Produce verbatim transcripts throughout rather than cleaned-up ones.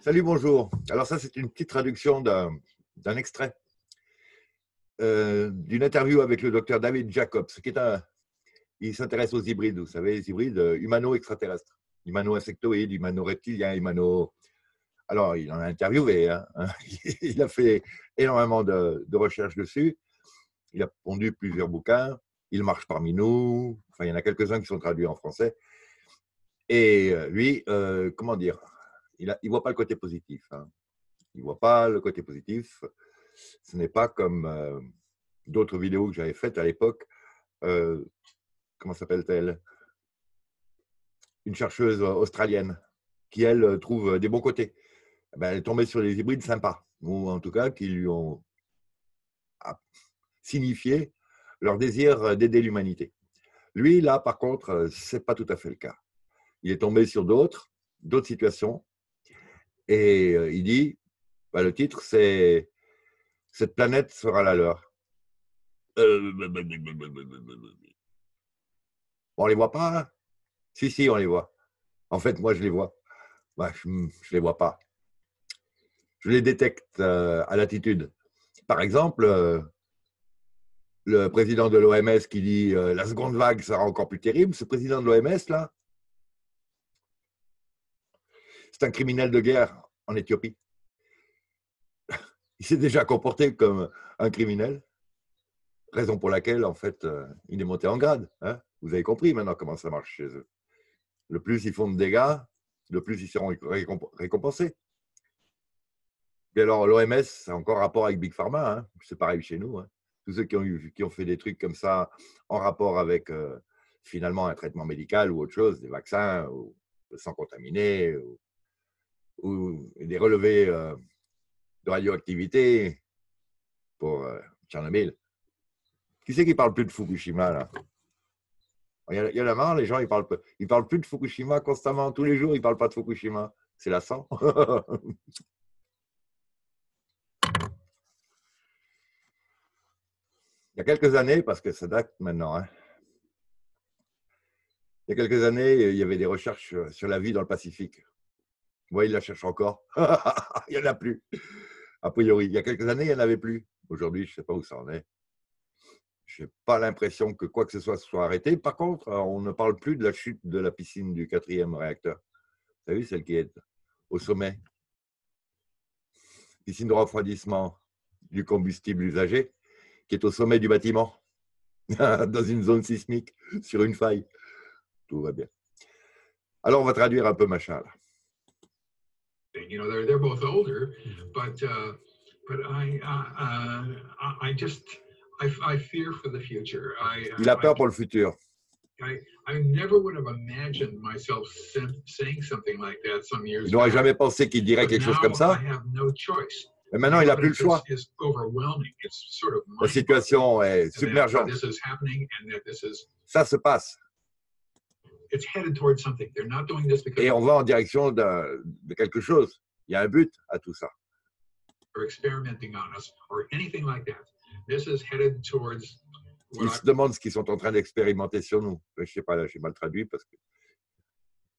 Salut, bonjour. Alors ça, c'est une petite traduction d'un d'un extrait euh, d'une interview avec le docteur David Jacobs, qui est un, il s'intéresse aux hybrides, vous savez, les hybrides euh, humano-extraterrestres, humano-insectoïdes, humano-reptiliens, humano... Alors, il en a interviewé, hein, hein, il a fait énormément de, de recherches dessus, il a pondu plusieurs bouquins, il marche parmi nous, enfin, il y en a quelques-uns qui sont traduits en français, et lui, euh, comment dire, il ne voit pas le côté positif, hein. Il ne voit pas le côté positif, ce n'est pas comme euh, d'autres vidéos que j'avais faites à l'époque, euh, comment s'appelle-t-elle? Une chercheuse australienne qui, elle, trouve des bons côtés. Ben, elle est tombée sur des hybrides sympas, ou en tout cas qui lui ont signifié leur désir d'aider l'humanité. Lui, là, par contre, ce n'est pas tout à fait le cas. Il est tombé sur d'autres, d'autres situations, et il dit, ben, le titre, c'est « Cette planète sera la leur euh... ». On ne les voit pas, hein? Si, si, on les voit. En fait, moi, je les vois. Bah, je ne les vois pas. Je les détecte euh, à l'attitude. Par exemple, euh, le président de l'O M S qui dit euh, « la seconde vague sera encore plus terrible », ce président de l'O M S, là, c'est un criminel de guerre en Éthiopie. Il s'est déjà comporté comme un criminel, raison pour laquelle, en fait, euh, il est monté en grade, hein. Vous avez compris maintenant comment ça marche chez eux. Le plus ils font de dégâts, le plus ils seront récompensés. Et alors l'O M S, c'est encore rapport avec Big Pharma, hein. C'est pareil chez nous, hein. Tous ceux qui ont, eu, qui ont fait des trucs comme ça en rapport avec euh, finalement un traitement médical ou autre chose, des vaccins, ou le sang contaminé, ou, ou des relevés euh, de radioactivité pour euh, Tchernobyl. Qui c'est qui parle plus de Fukushima là? Il y en a marre, les gens, ils parlent, ils parlent plus de Fukushima constamment, tous les jours, ils ne parlent pas de Fukushima. C'est lassant. Il y a quelques années, parce que ça date maintenant, hein, il y a quelques années, il y avait des recherches sur la vie dans le Pacifique. Vous voyez, ils la cherchent encore. Il n'y en a plus. A priori, il y a quelques années, il n'y en avait plus. Aujourd'hui, je ne sais pas où ça en est. Je n'ai pas l'impression que quoi que ce soit se soit arrêté. Par contre, on ne parle plus de la chute de la piscine du quatrième réacteur. Vous avez vu, celle qui est au sommet. Piscine de refroidissement du combustible usagé, qui est au sommet du bâtiment, dans une zone sismique, sur une faille. Tout va bien. Alors, on va traduire un peu machin, là. You know, they're, they're both older, but, uh, but I, uh, I just... I fear for the future. I, Il a peur I, pour le futur. I, I never would have imagined myself saying something like that some years. Il n'aurait jamais pensé qu'il dirait quelque chose comme ça. Mais maintenant, il n'a plus le choix. La situation est submergente. Ça se passe. Et on va en direction de, de quelque chose. Il y a un but à tout ça. This is headed towards what Ils se demandent ce qu'ils sont en train d'expérimenter sur nous. Je ne sais pas, là, j'ai mal traduit parce que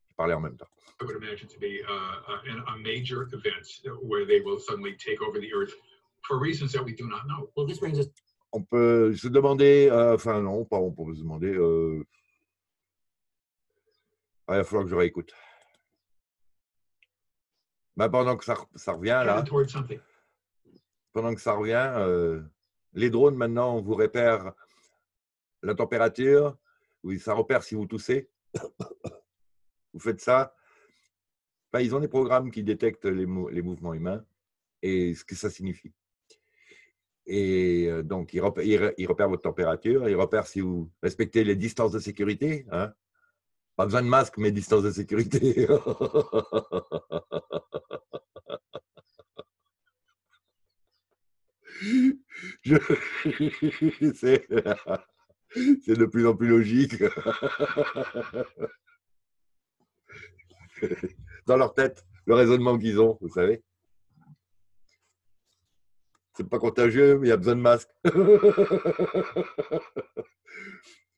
je parlais en même temps. I would imagine to be a major event where they will suddenly take over the earth for reasons that we do not know. Well, this brings us... On peut se demander, euh, enfin non, pas on peut se demander. Euh... Ah, il va falloir que je réécoute. Ben, pendant que ça, ça revient là, pendant que ça revient. Euh... Les drones, maintenant, vous repèrent la température. Oui, ça repère si vous toussez. Vous faites ça. Enfin, ils ont des programmes qui détectent les, mou les mouvements humains et ce que ça signifie. Et donc, ils repèrent, ils, ils repèrent votre température. Ils repèrent si vous respectez les distances de sécurité. Hein, pas besoin de masque, mais distance de sécurité. Je... C'est de plus en plus logique dans leur tête, le raisonnement qu'ils ont, vous savez. C'est pas contagieux, mais il y a besoin de masque.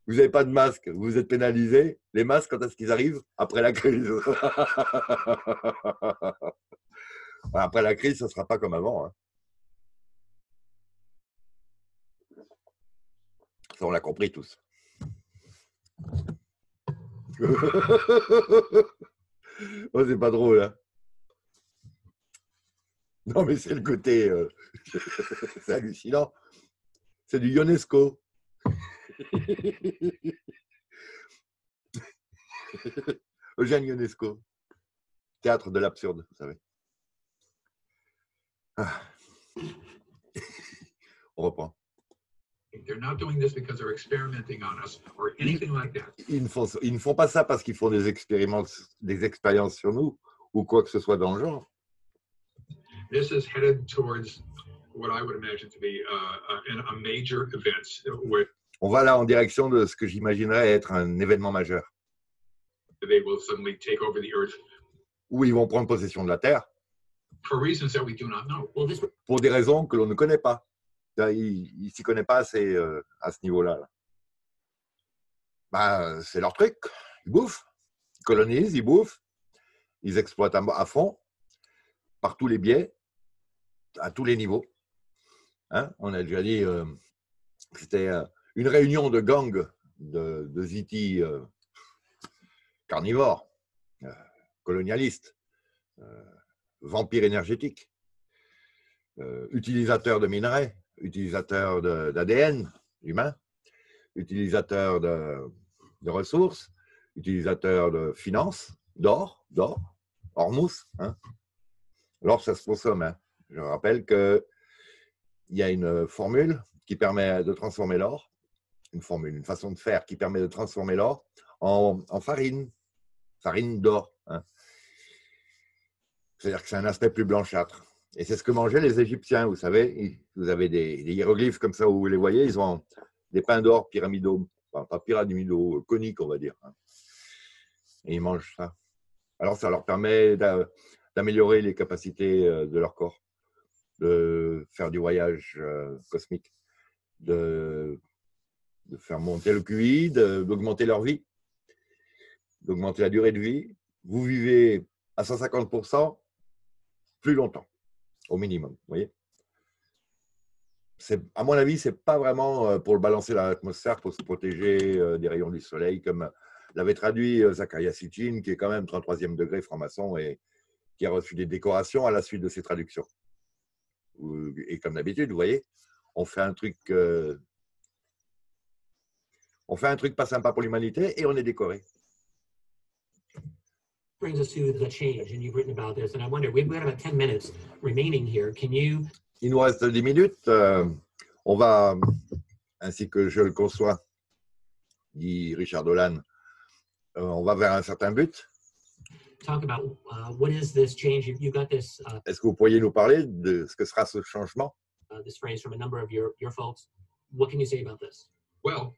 Vous n'avez pas de masque, vous êtes pénalisé. Les masques, quand est-ce qu'ils arrivent? Après la crise. Après la crise, ça ne sera pas comme avant. Hein. Ça, on l'a compris tous. Oh, c'est pas drôle, hein. Non, mais c'est le côté... Euh... c'est hallucinant. C'est du Ionesco. Eugène Ionesco. Théâtre de l'absurde, vous savez. Ah. On reprend. They're not doing this because they're experimenting on us or anything like that. Ils ne font, ils ne font pas ça parce qu'ils font des expériences, des expériences sur nous ou quoi que ce soit dans le genre. This is headed towards what I would imagine to be uh, a major event. With On va là en direction de ce que j'imaginerais être un événement majeur. They will suddenly take over the earth. Où ils vont prendre possession de la Terre. For reasons that we do not know. Well, this... Pour des raisons que l'on ne connaît pas. Il ne s'y connaît pas assez euh, à ce niveau-là. Là. Ben, c'est leur truc. Ils bouffent. Ils colonisent, ils bouffent. Ils exploitent à, à fond, par tous les biais, à tous les niveaux. Hein? On a déjà dit, euh, c'était euh, une réunion de gangs de, de ziti euh, carnivores, euh, colonialistes, euh, vampires énergétiques, euh, utilisateurs de minerais, utilisateurs d'A D N humain, utilisateurs de, de ressources, utilisateurs de finances, d'or, d'or, hormuz. Hein. L'or, ça se consomme. Hein. Je rappelle qu'il y a une formule qui permet de transformer l'or, une formule, une façon de faire qui permet de transformer l'or en, en farine, farine d'or. Hein. C'est-à-dire que c'est un aspect plus blanchâtre. Et c'est ce que mangeaient les Égyptiens, vous savez. Vous avez des, des hiéroglyphes comme ça, où vous les voyez, ils ont des pains d'or pyramidaux, enfin, pas pyramidaux, coniques, on va dire. Et ils mangent ça. Alors, ça leur permet d'améliorer les capacités de leur corps, de faire du voyage cosmique, de, de faire monter le Q I, d'augmenter leur vie, d'augmenter la durée de vie. Vous vivez à cent cinquante pour cent plus longtemps. Au minimum, vous voyez. À mon avis, ce n'est pas vraiment pour balancer l'atmosphère, pour se protéger des rayons du soleil, comme l'avait traduit Zakaria Sitchin, qui est quand même trente-troisième degré franc-maçon et qui a reçu des décorations à la suite de ses traductions. Et comme d'habitude, vous voyez, on fait un truc, euh, on fait un truc pas sympa pour l'humanité et on est décoré. Brings us to the change, and you've written about this, and I wonder, we've got about ten minutes remaining here. Can you... Il nous reste dix minutes. Euh, on va, ainsi que je le conçois, dit Richard Dolan, euh, on va vers un certain but. Talk about uh, what is this change? You've got this. Uh, Est-ce que vous pourriez nous parler de ce que sera ce changement? Uh, this phrase from a number of your your folks. What can you say about this? Well,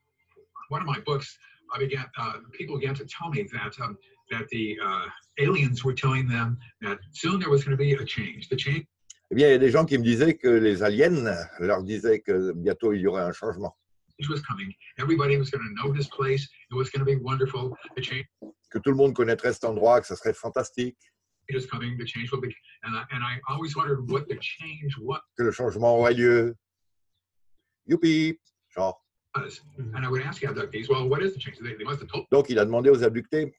one of my books, I began. Uh, people began to tell me that. Um, That the uh, aliens were telling them that soon there was going to be a change. The change. Eh bien, il y a des gens qui me disaient que les aliens leur disaient que bientôt il y aurait un changement. It was coming. Everybody was going to know this place. It was going to be wonderful. The change. Que tout le monde connaîtrait cet endroit, que ça serait fantastique. It was coming. The change will be. And I, and I always wondered what the change was. Que le changement aurait lieu. Youpi, genre. And I would ask the abductees, well, what is the change? They, they must have told. Donc, il a demandé aux abductés.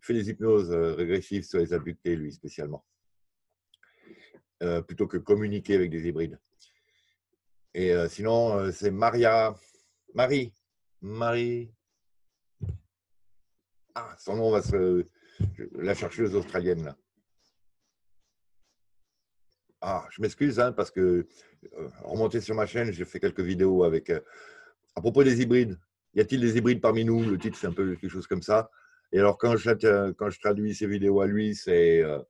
Il fait des hypnoses régressives sur les abductés, lui, spécialement. Euh, plutôt que communiquer avec des hybrides. Et euh, sinon, euh, c'est Maria... Marie. Marie... Ah, son nom va se... La chercheuse australienne, là. Ah, je m'excuse, hein, parce que... Euh, remontez sur ma chaîne, j'ai fait quelques vidéos avec... Euh, à propos des hybrides. Y a-t-il des hybrides parmi nous? Le titre, c'est un peu quelque chose comme ça. Et alors, quand je, quand je traduis ces vidéos à lui, c'est euh,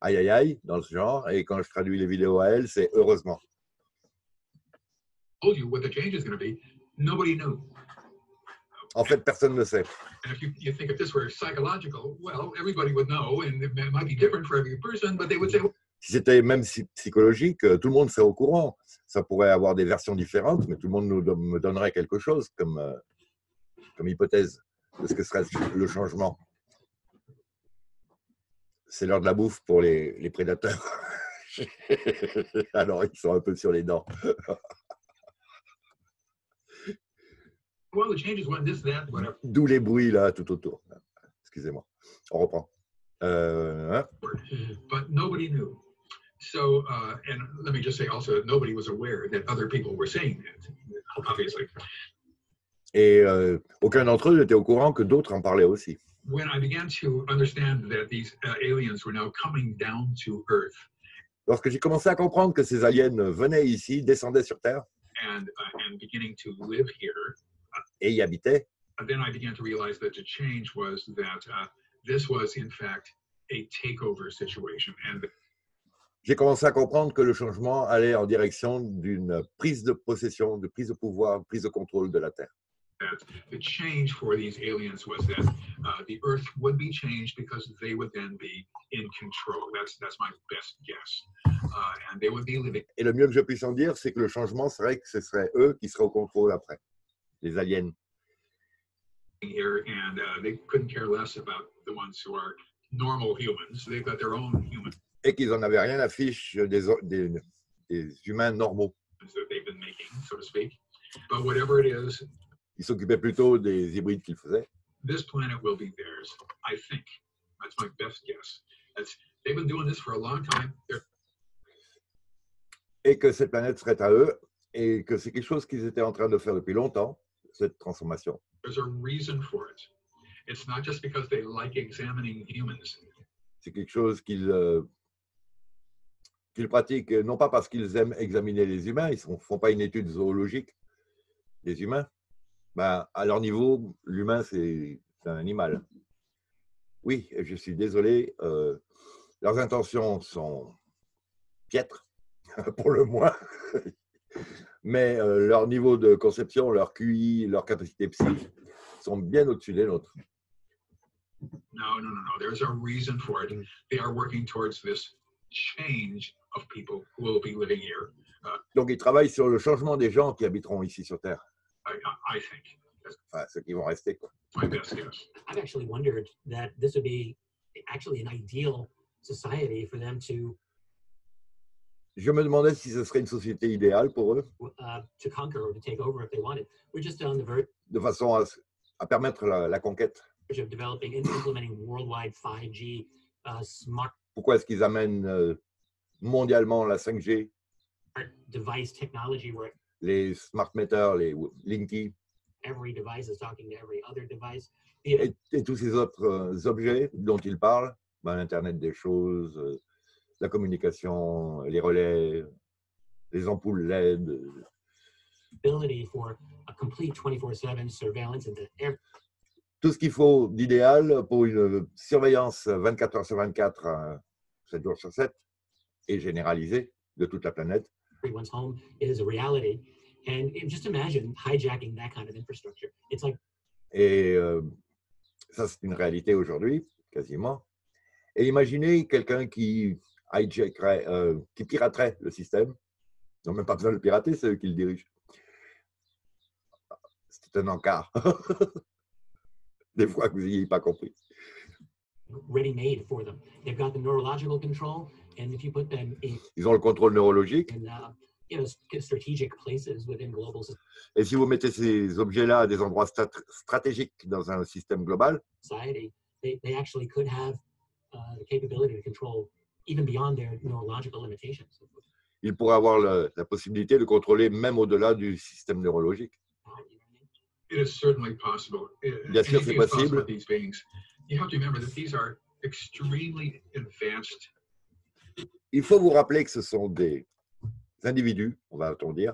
aïe aïe aïe, dans ce genre. Et quand je traduis les vidéos à elle, c'est heureusement. En fait, personne ne sait. Si c'était même psychologique, tout le monde serait au courant. Ça pourrait avoir des versions différentes, mais tout le monde nous, me donnerait quelque chose comme, euh, comme hypothèse. Parce que ce serait le changement. C'est l'heure de la bouffe pour les, les prédateurs. marché. Alors, ils sont un peu sur les dents. D'où les bruits, là, tout autour. Excusez-moi. On reprend. Euh, hein? But nobody knew. So, uh, and let me just say also, nobody was aware that other people were saying that, obviously. Et euh, aucun d'entre eux n'était au courant que d'autres en parlaient aussi. When I began to understand that these uh, aliens were now coming down to Earth. Lorsque j'ai commencé à comprendre que ces aliens venaient ici, descendaient sur Terre. And, uh, and beginning to live here. Et y habitaient. Then I began to realize that the change was that uh, this was in fact a takeover situation. And j'ai commencé à comprendre que le changement allait en direction d'une prise de possession, de prise de pouvoir, prise de contrôle de la Terre. The change for these aliens was that uh, the Earth would be changed because they would then be in control. That's that's my best guess. Uh, and they would be living. Et le mieux que je puisse en dire, c'est que le changement serait que ce serait eux qui seraient au contrôle après, les aliens. Here and uh, they couldn't care less about the ones who are normal humans. They've got their own humans. Et qu'ils n'en avaient rien à fiche des, des, des humains normaux. Ils s'occupaient plutôt des hybrides qu'ils faisaient. Et que cette planète serait à eux, et que c'est quelque chose qu'ils étaient en train de faire depuis longtemps, cette transformation. C'est quelque chose qu'ils... Euh, qu'ils pratiquent, non pas parce qu'ils aiment examiner les humains, ils ne font pas une étude zoologique des humains. Ben, à leur niveau, l'humain, c'est un animal. Oui, je suis désolé, euh, leurs intentions sont piètres, pour le moins, mais euh, leur niveau de conception, leur Q I, leur capacité psychique sont bien au-dessus des nôtres. Non, non, non, non, there's a reason for it. They are working towards this change of people who will be living here. Uh, Donc, ils travaillent sur le changement des gens qui habiteront ici sur Terre. I, I think. Enfin, ceux qui vont rester. Quoi. My best guess. I've actually wondered that this would be actually an ideal society for them to. Je me demandais si ce serait une société idéale pour eux. Uh, to conquer or to take over if they wanted. We're just on the verge. De façon à, à permettre la, la conquête. Of developing and implementing worldwide five G uh, smart. Pourquoi est-ce qu'ils amènent mondialement la cinq G, les smart meters, les Linky, et, et tous ces autres objets dont ils parlent, ben, l'Internet des choses, la communication, les relais, les ampoules L E D. Tout ce qu'il faut d'idéal pour une surveillance vingt-quatre heures sur vingt-quatre, sept jours sur sept, et généralisée de toute la planète. Et euh, ça, c'est une réalité aujourd'hui, quasiment. Et imaginez quelqu'un qui hijackerait, euh, qui piraterait le système. Ils n'ont même pas besoin de le pirater, c'est eux qui le dirigent. C'est un encart. Des fois que vous n'ayez pas compris. Ils ont le contrôle neurologique. Et si vous mettez ces objets-là à des endroits stat- stratégiques dans un système global, ils pourraient avoir la, la possibilité de contrôler même au-delà du système neurologique. It is certainly possible. Bien sûr, c'est possible. These beings, you have to remember that these are extremely advanced. Il faut vous rappeler que ce sont des individus, on va autant dire,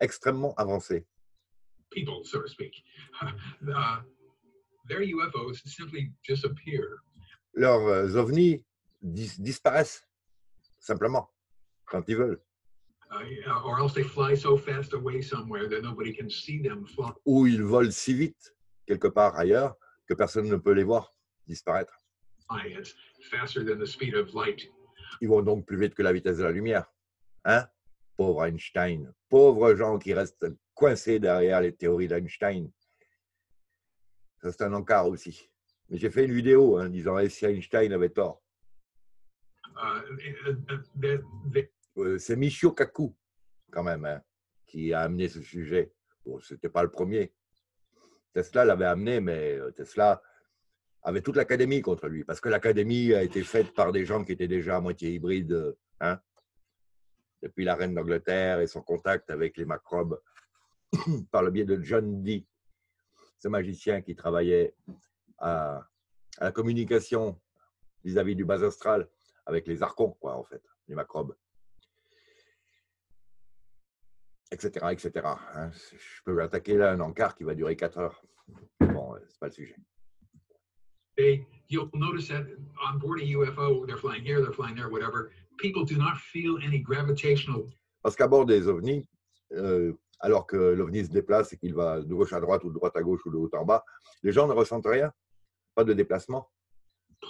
extrêmement avancés. People, so to speak. Uh, their U F Os simply disappear. Leurs ovnis dis- disparaissent simplement quand ils veulent. Ou ils volent si vite, quelque part ailleurs, que personne ne peut les voir disparaître. Ils vont donc plus vite que la vitesse de la lumière. Hein? Pauvre Einstein. Pauvres gens qui restent coincés derrière les théories d'Einstein. Ça, c'est un encart aussi. Mais j'ai fait une vidéo, hein, disant « Et si Einstein avait tort ?» Euh, c'est Michio Kaku, quand même, hein, qui a amené ce sujet. Bon, ce n'était pas le premier. Tesla l'avait amené, mais Tesla avait toute l'académie contre lui, parce que l'académie a été faite par des gens qui étaient déjà à moitié hybrides, hein, depuis la reine d'Angleterre et son contact avec les microbes par le biais de John Dee, ce magicien qui travaillait à, à la communication vis-à-vis du bas astral avec les archons, quoi, en fait, les microbes, et cetera, et cetera. Hein, je peux attaquer là un encart qui va durer quatre heures. Bon, c'est pas le sujet. They, you'll notice that on board a U F O, they're flying here, they're flying there, whatever. People do not feel any gravitational. Parce qu'à bord des ovnis, euh, alors que l'ovni se déplace et qu'il va de gauche à droite ou de droite à gauche ou de haut en bas, les gens ne ressentent rien, pas de déplacement.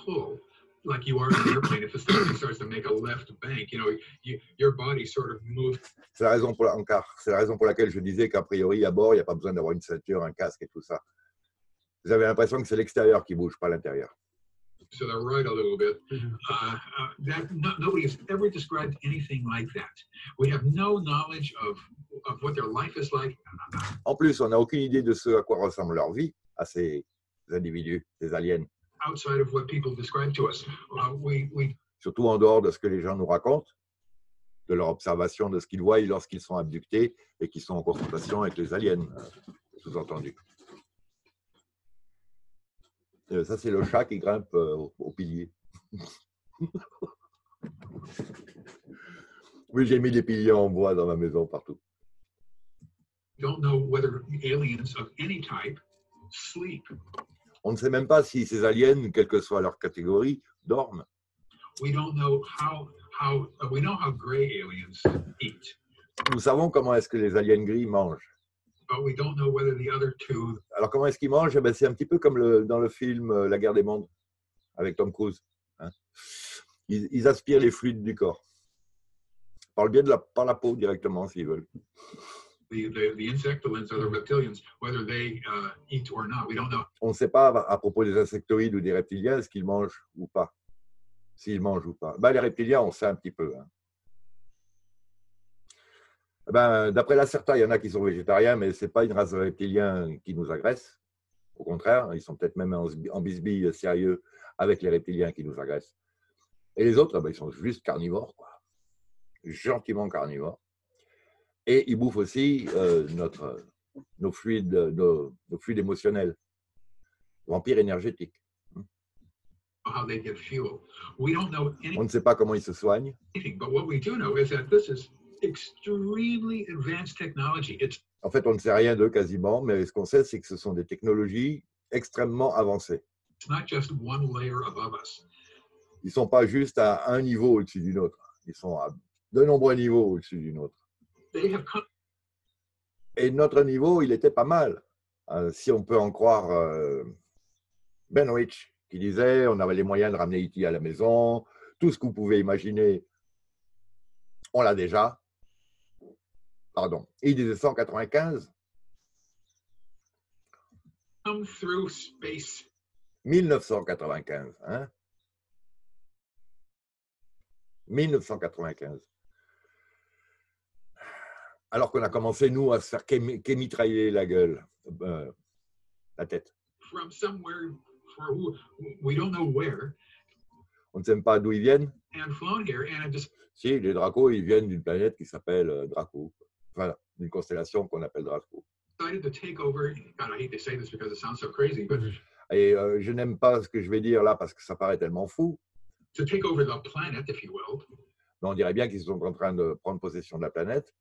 Oh, like you are in an airplane, if a station starts to make a left bank, you know, you, your body sort of moves. C'est la raison pour la, c'est la raison pour laquelle je disais qu'a priori à bord, il n'y a pas besoin d'avoir une ceinture, un casque et tout ça. Vous avez l'impression que c'est l'extérieur qui bouge, pas l'intérieur. So they're right a little bit. Uh, uh, that, no, nobody has ever described anything like that. We have no knowledge of, of what their life is like. En plus, on n'a aucune idée de ce à quoi ressemble leur vie, à ces individus, ces aliens. Outside of what people describe to us. Uh, we, we... Surtout en dehors de ce que les gens nous racontent, de leur observation de ce qu'ils voient lorsqu'ils sont abductés et qu'ils sont en confrontation avec les aliens, sous-entendu. Ça, c'est le chat qui grimpe au, au pilier. Oui, j'ai mis des piliers en bois dans ma maison partout. On ne sait même pas si ces aliens, quelle que soit leur catégorie, dorment. Nous savons comment est-ce que les aliens gris mangent. Alors, comment est-ce qu'ils mangent? Eh bien, c'est un petit peu comme le, dans le film La Guerre des Mondes, avec Tom Cruise. Hein, ils, ils aspirent les fluides du corps, par le biais de la, par la peau directement, s'ils veulent. On ne sait pas à propos des insectoïdes ou des reptiliens ce qu'ils mangent ou pas, s'ils mangent ou pas. Ben, les reptiliens, on sait un petit peu. Hein. Ben, d'après la CERTA, il y en a qui sont végétariens, mais ce n'est pas une race de reptiliens qui nous agresse. Au contraire, ils sont peut-être même en bisbille sérieux avec les reptiliens qui nous agressent. Et les autres, ben, ils sont juste carnivores, quoi. Gentiment carnivores. Et ils bouffent aussi euh, notre, nos, fluides, nos, nos fluides émotionnels, vampires énergétiques. On ne sait pas comment ils se soignent. Extremely advanced technology. It's... En fait, on ne sait rien d'eux quasiment, mais ce qu'on sait, c'est que ce sont des technologies extrêmement avancées. It's not just one layer above us. Ils ne sont pas juste à un niveau au-dessus d'une autre. Ils sont à de nombreux niveaux au-dessus d'une autre. They have... Et notre niveau, il était pas mal. Euh, si on peut en croire euh, Ben Rich, qui disait on avait les moyens de ramener E T à la maison, tout ce que vous pouvez imaginer, on l'a déjà. Pardon. Il disait cent quatre-vingt-quinze. Come through space. mille neuf cent quatre-vingt-quinze. Hein? mille neuf cent quatre-vingt-quinze. Alors qu'on a commencé, nous, à se faire qu'émitrailler la gueule, euh, la tête. From somewhere, for, we don't know where. On ne sait même pas d'où ils viennent. And flown here, and just... Si, les Draco, ils viennent d'une planète qui s'appelle Draco. Voilà, d'une constellation qu'on appelle Draco. Et euh, je n'aime pas ce que je vais dire là parce que ça paraît tellement fou. To take over the planet, if you will. Mais on dirait bien qu'ils sont en train de prendre possession de la planète.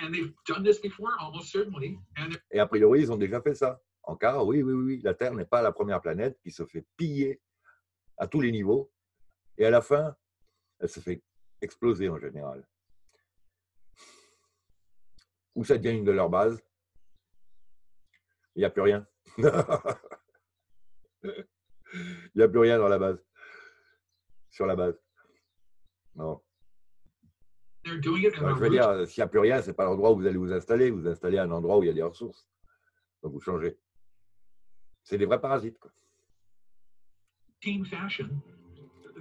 And they've done this before, almost certainly. And et a priori, ils ont déjà fait ça. En cas, oui, oui, oui, la Terre n'est pas la première planète qui se fait piller à tous les niveaux. Et à la fin, elle se fait exploser en général. Ou ça devient une de leurs bases. Il n'y a plus rien. Il n'y a plus rien dans la base. Sur la base. Non. Alors, je veux dire, s'il n'y a plus rien, ce n'est pas l'endroit où vous allez vous installer. Vous vous installez à un endroit où il y a des ressources. Donc vous changez. C'est des vrais parasites, quoi. Team fashion.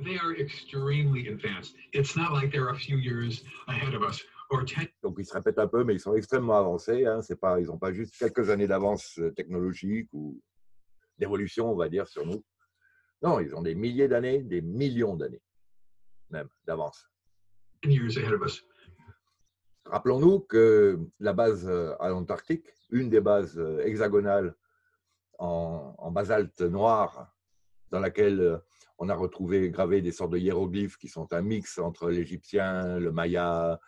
they are extremely advanced. It's not like they're a few years ahead of us. Donc ils se répètent un peu, mais ils sont extrêmement avancés. Hein. C'est pas, ils n'ont pas juste quelques années d'avance technologique ou d'évolution, on va dire, sur nous. Non, ils ont des milliers d'années, des millions d'années même d'avance. Rappelons-nous que la base à l'Antarctique, une des bases hexagonales en, en basalte noir, dans laquelle on a retrouvé gravé des sortes de hiéroglyphes qui sont un mix entre l'Égyptien, le Maya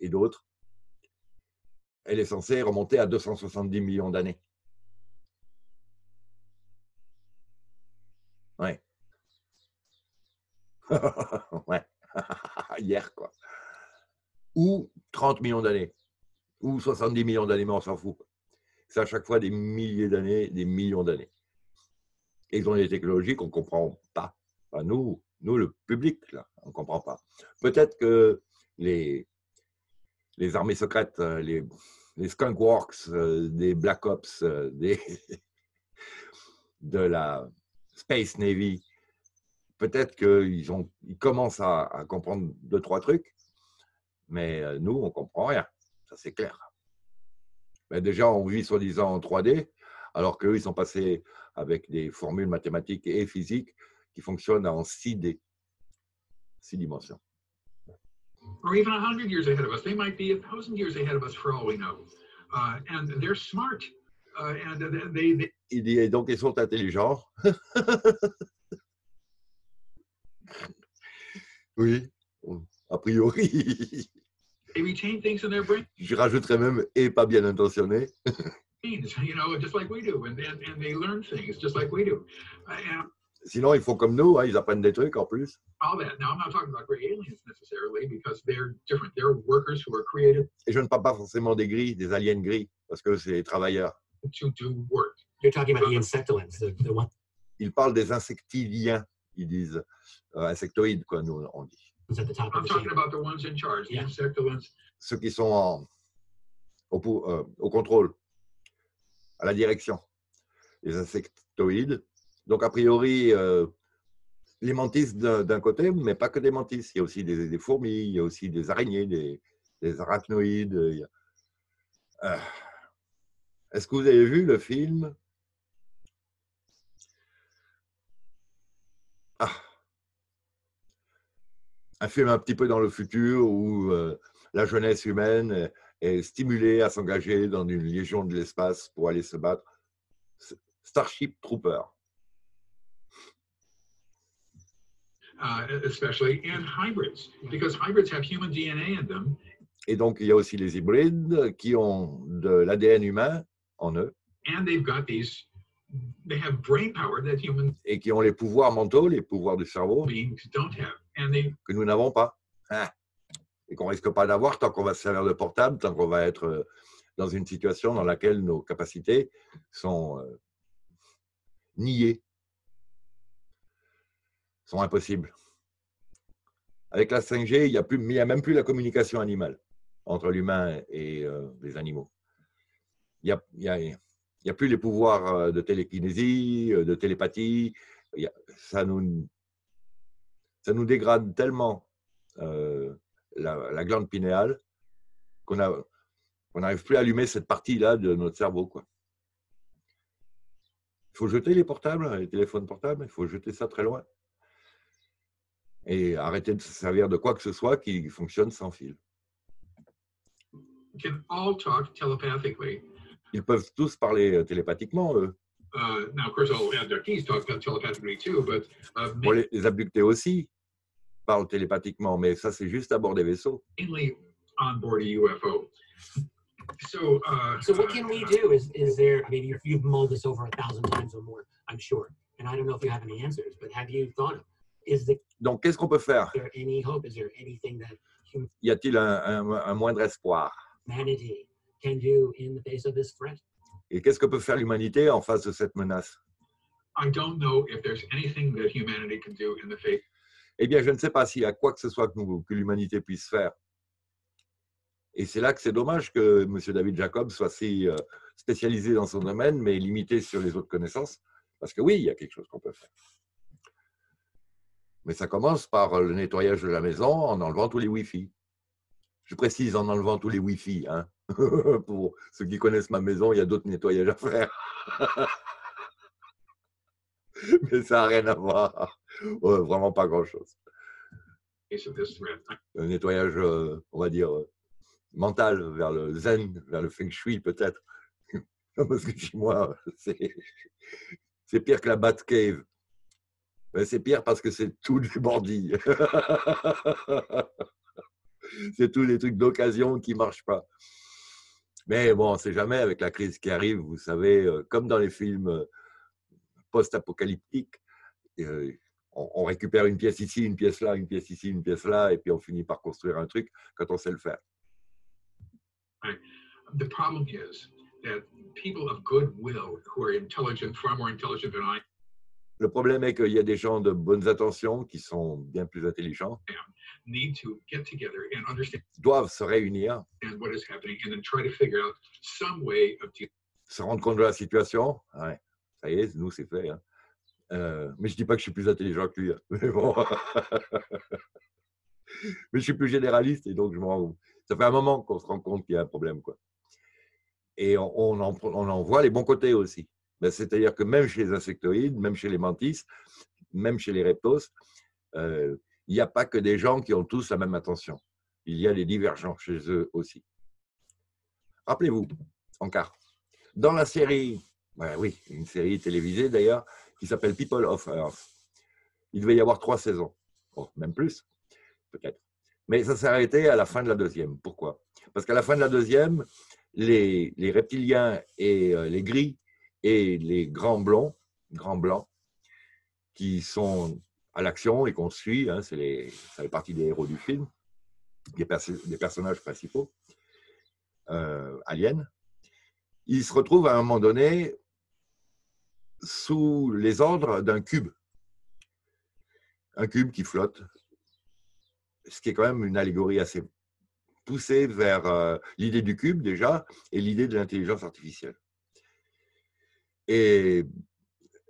et d'autres, elle est censée remonter à deux cent soixante-dix millions d'années. Ouais. Ouais. Hier, quoi. Ou trente millions d'années. Ou soixante-dix millions d'années, mais on s'en fout. C'est à chaque fois des milliers d'années, des millions d'années. Et ils ont des technologies qu'on ne comprend pas. Enfin, nous, nous, le public, là, on ne comprend pas. Peut-être que les... les armées secrètes, les, les skunk works, des black ops, des, de la space navy, peut-être qu'ils ont, ils commencent à, à comprendre deux trois trucs, mais nous on comprend rien, ça c'est clair. Mais déjà on vit soi-disant en trois D, alors qu'eux ils sont passés avec des formules mathématiques et physiques qui fonctionnent en six D, six dimensions. Or even a hundred years ahead of us. They might be a thousand years ahead of us for all we know. Uh, and they're smart. Uh, and they, they, Il dit, et donc ils sont intelligents. Oui, a priori. They retain things in their brain. Je rajouterais même et pas bien intentionné. You know, just like we do, and, and, and they learn things just like we do. Uh, and... Sinon, ils font comme nous, hein, ils apprennent des trucs en plus. Et je ne parle pas forcément des gris, des aliens gris, parce que c'est des travailleurs. Ils parlent des insectiliens, ils disent. Euh, insectoïdes, quoi, nous, on dit. Yeah. Ceux qui sont en, au, euh, au contrôle, à la direction. Les insectoïdes. Donc, a priori, euh, les mantis d'un côté, mais pas que des mantis. Il y a aussi des, des fourmis, il y a aussi des araignées, des, des arachnoïdes. Il a... euh... Est-ce que vous avez vu le film ah. Un film un petit peu dans le futur où euh, la jeunesse humaine est stimulée à s'engager dans une légion de l'espace pour aller se battre. Starship Troopers. Et donc, il y a aussi les hybrides qui ont de l'A D N humain en eux et qui ont les pouvoirs mentaux, les pouvoirs du cerveau que nous n'avons pas et qu'on ne risque pas d'avoir tant qu'on va se servir de portable, tant qu'on va être dans une situation dans laquelle nos capacités sont niées. Sont impossibles. Avec la cinq G, il n'y a, plus, il n'y a même plus la communication animale entre l'humain et euh, les animaux. Il n'y a, il y a, il y a plus les pouvoirs de télékinésie, de télépathie. Il y a, ça, nous, ça nous dégrade tellement euh, la, la glande pinéale qu'on n'arrive plus à allumer cette partie-là de notre cerveau, quoi. Il faut jeter les portables, les téléphones portables, il faut jeter ça très loin. Et arrêter de se servir de quoi que ce soit qui fonctionne sans fil. Ils peuvent tous parler télépathiquement, eux. Bon, les, les abductés aussi parlent télépathiquement, mais ça, c'est juste à bord des vaisseaux. So, uh, so what can we do? Is, is there, I mean, you've mulled this over a thousand times or more, I'm sure. And I don't know if you have any answers, but have you thought of it? Donc, qu'est-ce qu'on peut faire? Y a-t-il un, un, un moindre espoir? Et qu'est-ce que peut faire l'humanité en face de cette menace? Eh bien, je ne sais pas s'il y a quoi que ce soit que, nous, que l'humanité puisse faire. Et c'est là que c'est dommage que M. David Jacobs soit si spécialisé dans son domaine, mais limité sur les autres connaissances, parce que oui, il y a quelque chose qu'on peut faire. mais ça commence par le nettoyage de la maison en enlevant tous les Wi-Fi. Je précise en enlevant tous les Wi-Fi. Hein. Pour ceux qui connaissent ma maison, il y a d'autres nettoyages à faire. Mais ça n'a rien à voir. Ouais, vraiment pas grand-chose. Un nettoyage, euh, on va dire, euh, mental vers le zen, vers le feng shui peut-être. Parce que chez moi, c'est pire que la Batcave. Mais c'est pire parce que c'est tout des bandits. C'est tous les trucs d'occasion qui ne marchent pas. Mais bon, on ne sait jamais, avec la crise qui arrive, vous savez, comme dans les films post-apocalyptiques, on récupère une pièce ici, une pièce là, une pièce ici, une pièce là, et puis on finit par construire un truc quand on sait le faire. The problem is that people of good will who are intelligent, far more intelligent than I. Le problème est qu'il y a des gens de bonnes intentions qui sont bien plus intelligents, doivent se réunir, se rendre compte de la situation. Ouais, ça y est, nous, c'est fait. Hein. Euh, mais je ne dis pas que je suis plus intelligent que lui. Hein. Mais bon. Mais je suis plus généraliste et donc je me rends compte. Ça fait un moment qu'on se rend compte qu'il y a un problème. Quoi. Et on, on, en, on en voit les bons côtés aussi. Ben, c'est-à-dire que même chez les insectoïdes, même chez les mantis, même chez les reptos, euh, il n'y a pas que des gens qui ont tous la même attention. Il y a des divergents chez eux aussi. Rappelez-vous, encore, dans la série, ben oui, une série télévisée d'ailleurs, qui s'appelle People of Earth, il devait y avoir trois saisons, oh, même plus, peut-être. Mais ça s'est arrêté à la fin de la deuxième. Pourquoi? Parce qu'à la fin de la deuxième, les, les reptiliens et euh, les gris et les grands blonds, grands blancs, qui sont à l'action et qu'on suit, hein, c'est les, ça fait partie des héros du film, des, pers des personnages principaux, euh, aliens, ils se retrouvent à un moment donné sous les ordres d'un cube. Un cube qui flotte, ce qui est quand même une allégorie assez poussée vers euh, l'idée du cube déjà et l'idée de l'intelligence artificielle. Et,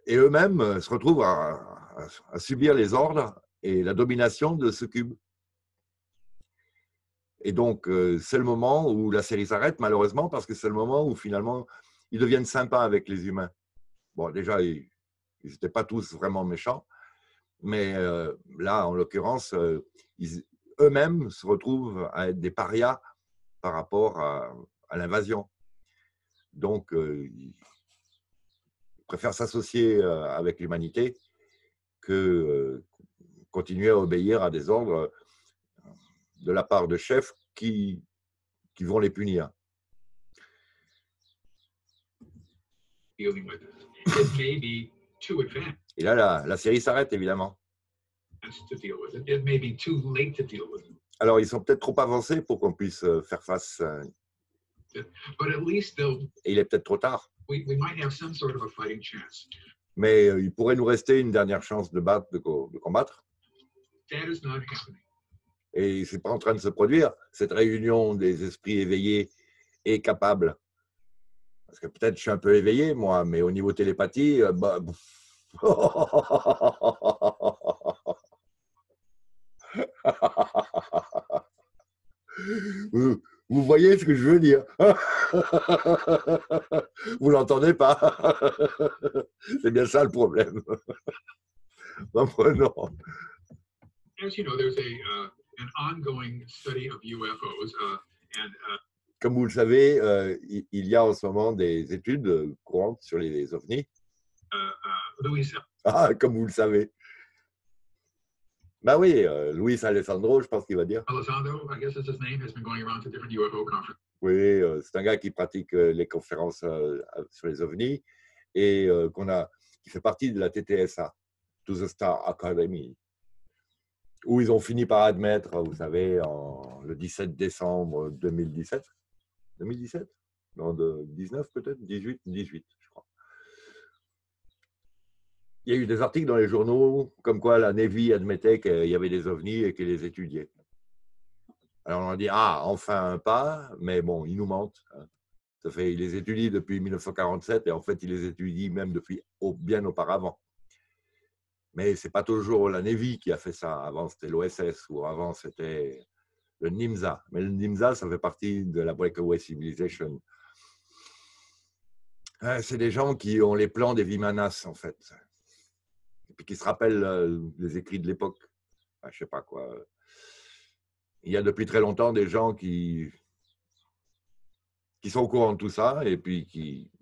et eux-mêmes se retrouvent à, à, à subir les ordres et la domination de ce cube. Et donc, c'est le moment où la série s'arrête, malheureusement, parce que c'est le moment où, finalement, ils deviennent sympas avec les humains. Bon, déjà, ils n'étaient pas tous vraiment méchants, mais euh, là, en l'occurrence, euh, eux-mêmes se retrouvent à être des parias par rapport à, à l'invasion. Donc, euh, préfèrent s'associer avec l'humanité que continuer à obéir à des ordres de la part de chefs qui, qui vont les punir. Et là, la, la série s'arrête, évidemment. Alors, ils sont peut-être trop avancés pour qu'on puisse faire face. Et il est peut-être trop tard. Mais il pourrait nous rester une dernière chance de, battre, de, de combattre. Et ce n'est pas en train de se produire, cette réunion des esprits éveillés et capables. Parce que peut-être je suis un peu éveillé, moi, mais au niveau télépathie, bah... Vous voyez ce que je veux dire? Vous l'entendez pas? C'est bien ça le problème. Reprenons. Comme vous le savez, euh, il y a en ce moment des études courantes sur les ovnis. Ah, comme vous le savez. Ben oui, euh, Louis Alessandro, je pense qu'il va dire. Oui, euh, c'est un gars qui pratique euh, les conférences euh, sur les ovnis et euh, qu'on a, qui fait partie de la T T S A, To the Star Academy, où ils ont fini par admettre, vous savez, en, le dix-sept décembre deux mille dix-sept, deux mille dix-sept, non, de dix-neuf peut-être, dix-huit, dix-huit, je crois. Il y a eu des articles dans les journaux comme quoi la Navy admettait qu'il y avait des ovnis et qu'elle les étudiait. Alors on a dit, ah, enfin un pas, mais bon, ils nous mentent. Ça fait, ils les étudient depuis mille neuf cent quarante-sept et en fait, ils les étudient même depuis au, bien auparavant. Mais ce n'est pas toujours la Navy qui a fait ça. Avant, c'était l'O S S ou avant, c'était le NIMSA. Mais le NIMSA, ça fait partie de la Breakaway Civilization. C'est des gens qui ont les plans des Vimanas, en fait. Et puis qui se rappellent les écrits de l'époque. Enfin, je ne sais pas quoi. Il y a depuis très longtemps des gens qui, qui sont au courant de tout ça et puis qui,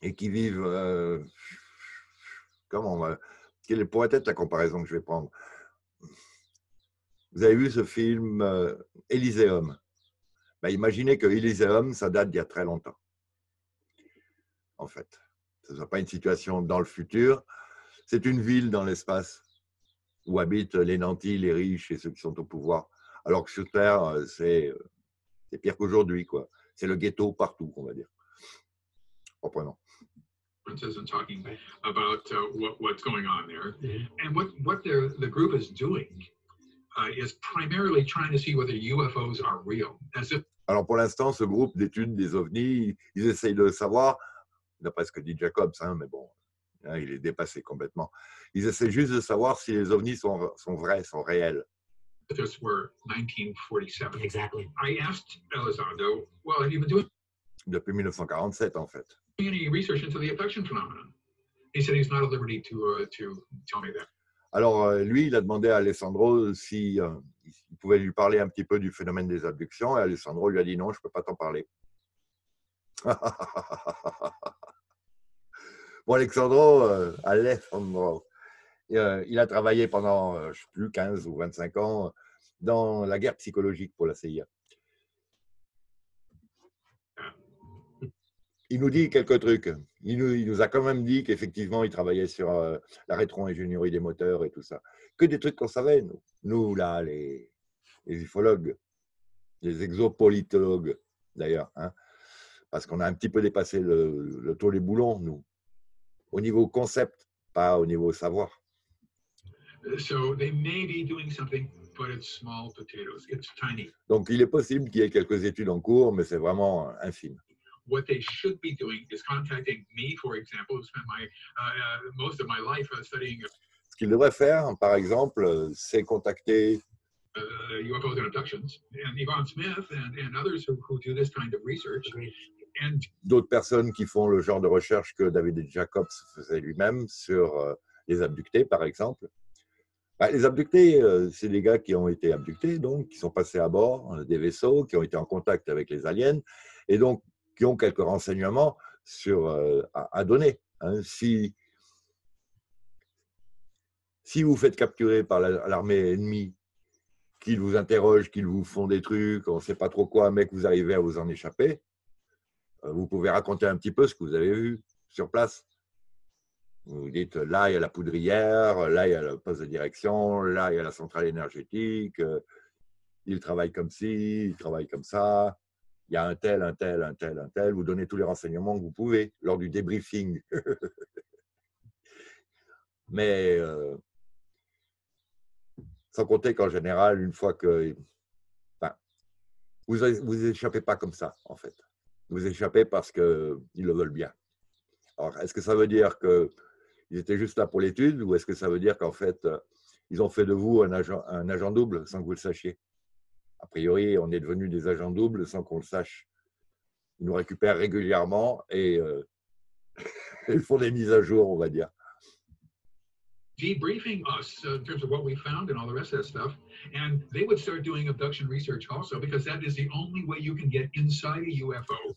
et qui vivent... Euh, Comment on va... Quelle pourrait être la comparaison que je vais prendre? Vous avez vu ce film euh, Elysium. Ben, imaginez que Elysium, ça date d'il y a très longtemps. En fait, ce ne soit pas une situation dans le futur. C'est une ville dans l'espace où habitent les nantis, les riches et ceux qui sont au pouvoir. Alors que sur Terre, c'est pire qu'aujourd'hui, quoi. C'est le ghetto partout, on va dire. Reprenons. And talking about uh, what, what's going on there, and what what the group is doing uh, is primarily trying to see whether U F Os are real. As if... Alors pour l'instant, ce groupe d'études des ovnis, ils essayent de savoir, d'après ce que dit Jacobs, hein, mais bon, hein, il est dépassé complètement. Ils essaient juste de savoir si les ovnis sont sont vrais, sont réels. This were nineteen forty-seven. Exactly. I asked Alessandro, well, have you been doing... Depuis mille neuf cent quarante-sept, en fait. Alors, lui, il a demandé à Alessandro s'il euh, pouvait lui parler un petit peu du phénomène des abductions, et Alessandro lui a dit non, je ne peux pas t'en parler. Bon, Alessandro, euh, Alessandro euh, il a travaillé pendant, euh, je ne sais plus, quinze ou vingt-cinq ans dans la guerre psychologique pour la C I A. Il nous dit quelques trucs. Il nous, il nous a quand même dit qu'effectivement, il travaillait sur euh, la rétro-ingénierie des moteurs et tout ça. Que des trucs qu'on savait, nous. Nous, là, les, les ufologues, les exopolitologues, d'ailleurs. Hein, parce qu'on a un petit peu dépassé le, le tour des boulons, nous. Au niveau concept, pas au niveau savoir. Donc, il est possible qu'il y ait quelques études en cours, mais c'est vraiment infime. What they should be doing is contacting me, for example, who spent my, uh, most of my life studying. Ce qu'ils devraient faire, par exemple, c'est contacter uh, U F Os and abductions, and Yvonne Smith and, and others who, who do this kind of research. And d'autres personnes qui font le genre de recherche que David Jacobs faisait lui-même sur euh, les abductés, par exemple. Bah, les abductés, euh, c'est les gars qui ont été abductés, donc qui sont passés à bord des vaisseaux, qui ont été en contact avec les aliens, et donc qui ont quelques renseignements sur, euh, à, à donner. Hein. Si, si vous faites capturer par l'armée la, ennemie, qu'ils vous interrogent, qu'ils vous font des trucs, on ne sait pas trop quoi, mais que vous arrivez à vous en échapper, euh, vous pouvez raconter un petit peu ce que vous avez vu sur place. Vous dites, là, il y a la poudrière, là, il y a le poste de direction, là, il y a la centrale énergétique, euh, ils travaillent comme ci, ils travaillent comme ça. Il y a un tel, un tel, un tel, un tel. Vous donnez tous les renseignements que vous pouvez lors du débriefing. Mais euh, sans compter qu'en général, une fois que... Enfin, vous vous échappez pas comme ça, en fait. Vous échappez parce qu'ils le veulent bien. Alors, est-ce que ça veut dire qu'ils étaient juste là pour l'étude ou est-ce que ça veut dire qu'en fait, ils ont fait de vous un agent, un agent double sans que vous le sachiez? A priori, on est devenus des agents doubles sans qu'on le sache. Ils nous récupèrent régulièrement et euh, ils font des mises à jour, on va dire. Debriefing us in terms of what we found and all the rest of that stuff, and they would start doing abduction research also because that is the only way you can get inside a U F O.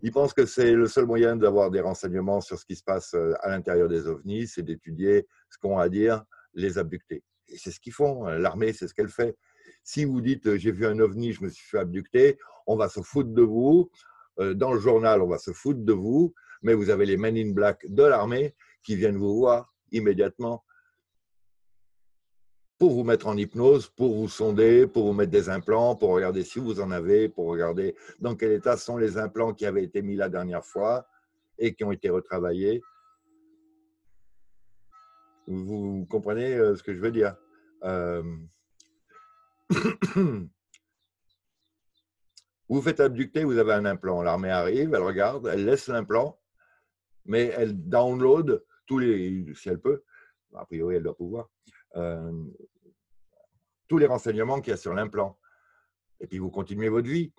Ils pensent que c'est le seul moyen d'avoir des renseignements sur ce qui se passe à l'intérieur des ovnis, c'est d'étudier ce qu'ont à dire les abductés. Et c'est ce qu'ils font. L'armée, c'est ce qu'elle fait. Si vous dites « j'ai vu un ovni, je me suis fait abducter », on va se foutre de vous. Dans le journal, on va se foutre de vous. Mais vous avez les men in black de l'armée qui viennent vous voir immédiatement pour vous mettre en hypnose, pour vous sonder, pour vous mettre des implants, pour regarder si vous en avez, pour regarder dans quel état sont les implants qui avaient été mis la dernière fois et qui ont été retravaillés. Vous comprenez ce que je veux dire? euh, Vous faites abducter, vous avez un implant. L'armée arrive, elle regarde, elle laisse l'implant, mais elle download tous les, si elle peut, a priori elle doit pouvoir, euh, tous les renseignements qu'il y a sur l'implant. Et puis vous continuez votre vie.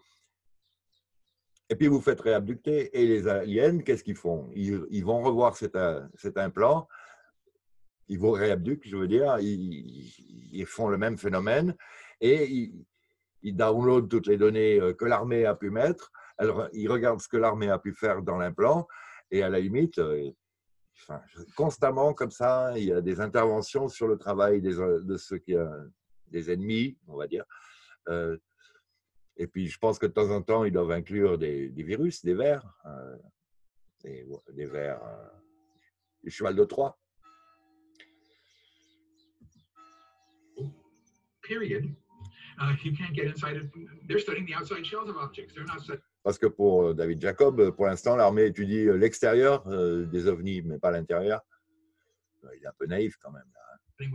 Et puis vous faites réabducter. Et les aliens, qu'est-ce qu'ils font? ils, ils vont revoir cet, cet implant. Ils vous réabduquent, je veux dire. Ils, ils font le même phénomène. Et ils, ils downloadent toutes les données que l'armée a pu mettre. Alors, ils regardent ce que l'armée a pu faire dans l'implant. Et à la limite, enfin, constamment comme ça, il y a des interventions sur le travail des, de ceux qui ont des ennemis, on va dire. Euh, et puis, je pense que de temps en temps, ils doivent inclure des, des virus, des vers, euh, des, des vers, euh, du cheval de Troie. Period. Uh, you can't get inside of, they're studying the outside shells of objects. They're not studying. Parce que pour David Jacobs, pour l'instant, l'armée étudie l'extérieur euh, des ovnis, mais pas l'intérieur. Il est un peu naïf quand même. Là, hein.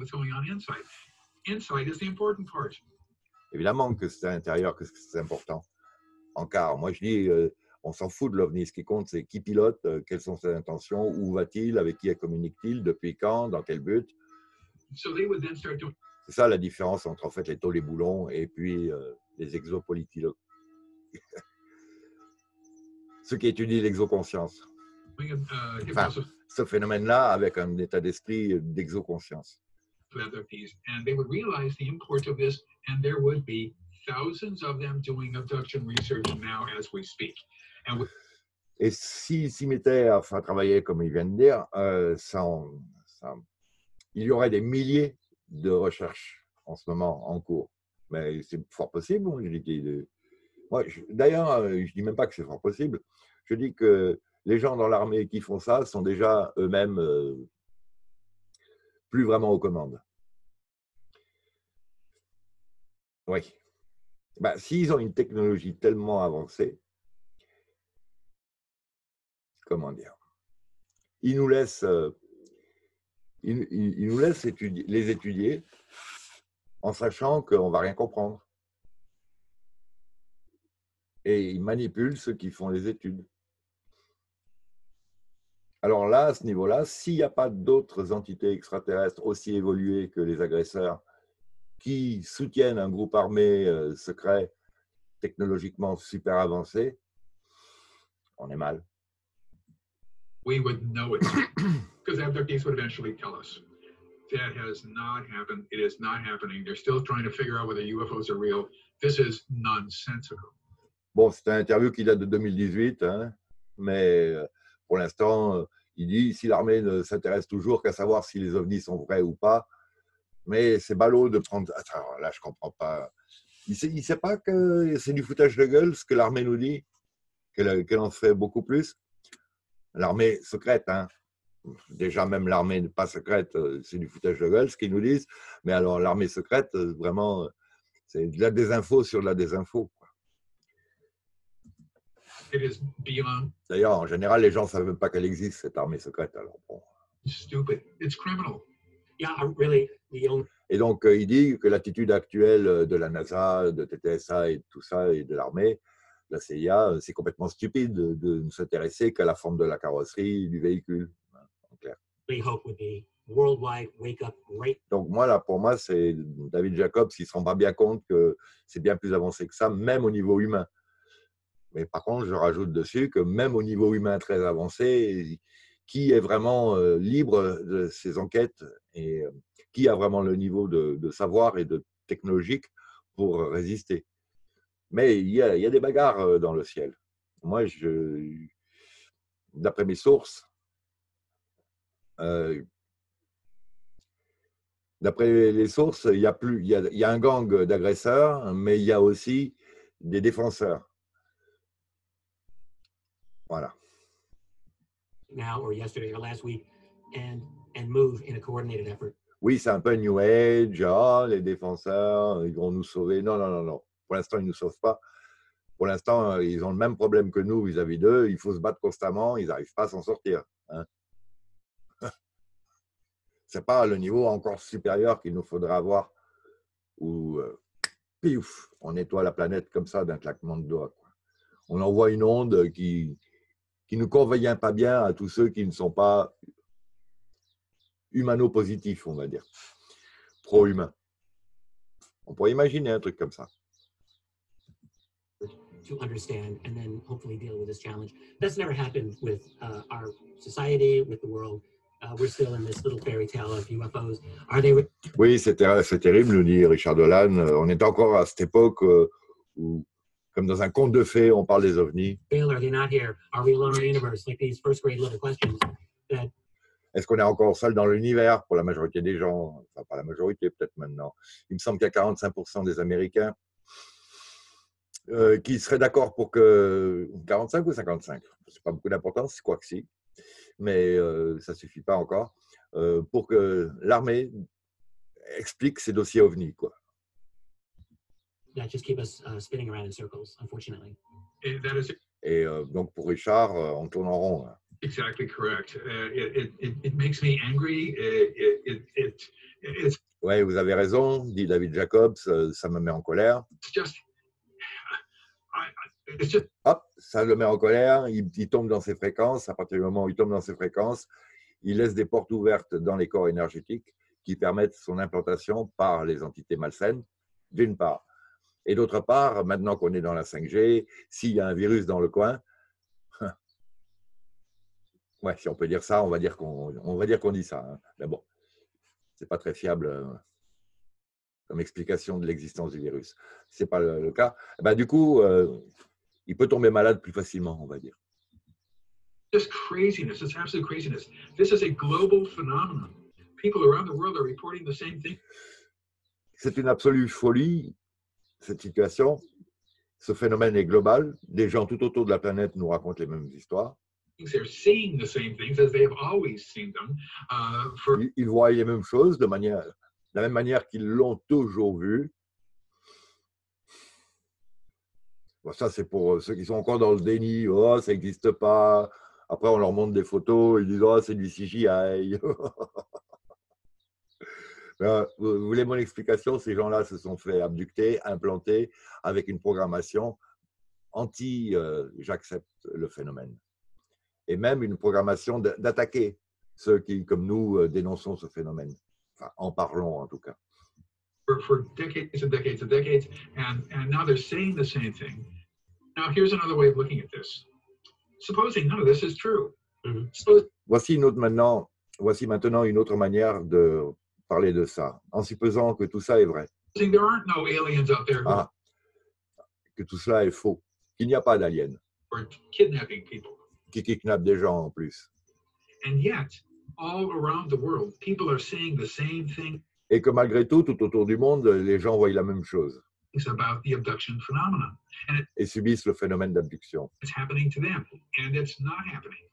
Inside is the important part. Évidemment que c'est à l'intérieur que c'est important. En car, moi je dis, euh, on s'en fout de l'ovni. Ce qui compte, c'est qui pilote, euh, quelles sont ses intentions, où va-t-il, avec qui communique-t-il, depuis quand, dans quel but. So to... C'est ça la différence entre en fait les taux, les boulons et puis euh, les exopolitiques. Ceux qui étudient l'exoconscience. Enfin, ce phénomène-là avec un état d'esprit d'exoconscience. Et s'ils s'y mettaient à travailler, comme il vient de dire, euh, sans, sans, il y aurait des milliers de recherches en ce moment en cours. Mais c'est fort possible, je dis. D'ailleurs, je ne dis même pas que c'est fort possible. Je dis que les gens dans l'armée qui font ça sont déjà eux-mêmes euh, plus vraiment aux commandes. Oui. Ben, s'ils ont une technologie tellement avancée, comment dire, ils nous laissent, euh, ils, ils nous laissent étudier, les étudier en sachant qu'on ne va rien comprendre. Et ils manipulent ceux qui font les études. Alors là, à ce niveau-là, s'il n'y a pas d'autres entités extraterrestres aussi évoluées que les agresseurs qui soutiennent un groupe armé euh, secret, technologiquement super avancé, on est mal. We would know it, because after case would eventually tell us. That has not happened. It is not happening. They're still trying to figure out whether U F Os are real. This is nonsensical. Bon, c'est une interview qui date de deux mille dix-huit, hein, mais pour l'instant, il dit si l'armée ne s'intéresse toujours qu'à savoir si les ovnis sont vrais ou pas, mais c'est ballot de prendre… Attends, là, je ne comprends pas. Il ne sait, sait pas que c'est du foutage de gueule ce que l'armée nous dit, qu'elle qu'elle en fait beaucoup plus. L'armée secrète, hein. Déjà même l'armée pas secrète, c'est du foutage de gueule ce qu'ils nous disent, mais alors l'armée secrète, vraiment, c'est de la désinfo sur de la désinfo. D'ailleurs, en général, les gens ne savent même pas qu'elle existe, cette armée secrète. Alors bon. Et donc, il dit que l'attitude actuelle de la NASA, de T T S A et tout ça, et de l'armée, de la C I A, c'est complètement stupide de ne s'intéresser qu'à la forme de la carrosserie du véhicule. En clair. Donc moi, là, pour moi, c'est David Jacobs qui ne se rend pas bien compte que c'est bien plus avancé que ça, même au niveau humain. Mais par contre, je rajoute dessus que même au niveau humain très avancé, qui est vraiment libre de ses enquêtes et qui a vraiment le niveau de, de savoir et de technologique pour résister. Mais il y a, il y a des bagarres dans le ciel. Moi, d'après mes sources, euh, d'après les sources, il y a plus, il y a, il y a un gang d'agresseurs, mais il y a aussi des défenseurs. Voilà. Oui, c'est un peu New Age, oh, les défenseurs, ils vont nous sauver. Non, non, non, non. Pour l'instant, ils ne nous sauvent pas. Pour l'instant, ils ont le même problème que nous vis-à-vis d'eux. Il faut se battre constamment, ils n'arrivent pas à s'en sortir. Hein. Ce n'est pas le niveau encore supérieur qu'il nous faudra avoir où euh, piouf, on nettoie la planète comme ça d'un claquement de doigts. Quoi. On envoie une onde qui... qui ne convient pas bien à tous ceux qui ne sont pas humano-positif, on va dire, pro-humain. On pourrait imaginer un truc comme ça. To understand and then hopefully deal with this challenge. That's never happened with uh, our society, with the world. Uh, we're still in this little fairy tale of U F Os. Are they... Oui, c'est terrible, nous dit Richard Dolan. On est encore à cette époque où, comme dans un conte de fées, on parle des ovnis. Est-ce qu'on est encore seul dans l'univers pour la majorité des gens? Enfin, pas la majorité, peut-être maintenant. Il me semble qu'il y a quarante-cinq pour cent des Américains Euh, qui serait d'accord pour que quarante-cinq ou cinquante-cinq, c'est pas beaucoup d'importance, quoi que si, mais euh, ça suffit pas encore euh, pour que l'armée explique ces dossiers ovnis, quoi. Et euh, donc pour Richard, euh, on tourne en rond. Hein. Exactly correct. Uh, it, it, it makes me angry. It, it, it, it, ouais, vous avez raison, dit David Jacobs. Euh, ça me met en colère. Hop, ça le met en colère, il, il tombe dans ses fréquences. À partir du moment où il tombe dans ses fréquences, il laisse des portes ouvertes dans les corps énergétiques qui permettent son implantation par les entités malsaines, d'une part. Et d'autre part, maintenant qu'on est dans la cinq G, s'il y a un virus dans le coin, ouais, si on peut dire ça, on va dire qu'on on va dire qu'on dit ça. Hein. Mais bon, c'est pas très fiable comme explication de l'existence du virus. Ce n'est pas le, le cas. Ben, du coup, euh, il peut tomber malade plus facilement, on va dire. This craziness, this absolute craziness. This is a global phenomenon. People around the world are reporting the same thing. C'est une absolue folie, cette situation. Ce phénomène est global. Des gens tout autour de la planète nous racontent les mêmes histoires. Ils, ils voient les mêmes choses de manière... de la même manière qu'ils l'ont toujours vu. Bon, ça, c'est pour ceux qui sont encore dans le déni. Oh, ça n'existe pas. Après, on leur montre des photos. Ils disent, oh, c'est du C G I. Ben, vous voulez mon explication? Ces gens-là se sont fait abducter, implanter avec une programmation anti euh, j'accepte le phénomène. Et même une programmation d'attaquer ceux qui, comme nous, dénonçons ce phénomène. Enfin, en parlons en tout cas. Voici une autre maintenant, voici maintenant une autre manière de parler de ça, en supposant que tout ça est vrai. Ah, que tout cela est faux, qu'il n'y a pas d'aliens qui kidnappent des gens en plus. And yet, all around the world, people are saying the same thing. Et que malgré tout, tout autour du monde, les gens voient la même chose. It's about the abduction phenomenon. And it, et subissent le phénomène d'abduction. It's happening to them, and it's not happening.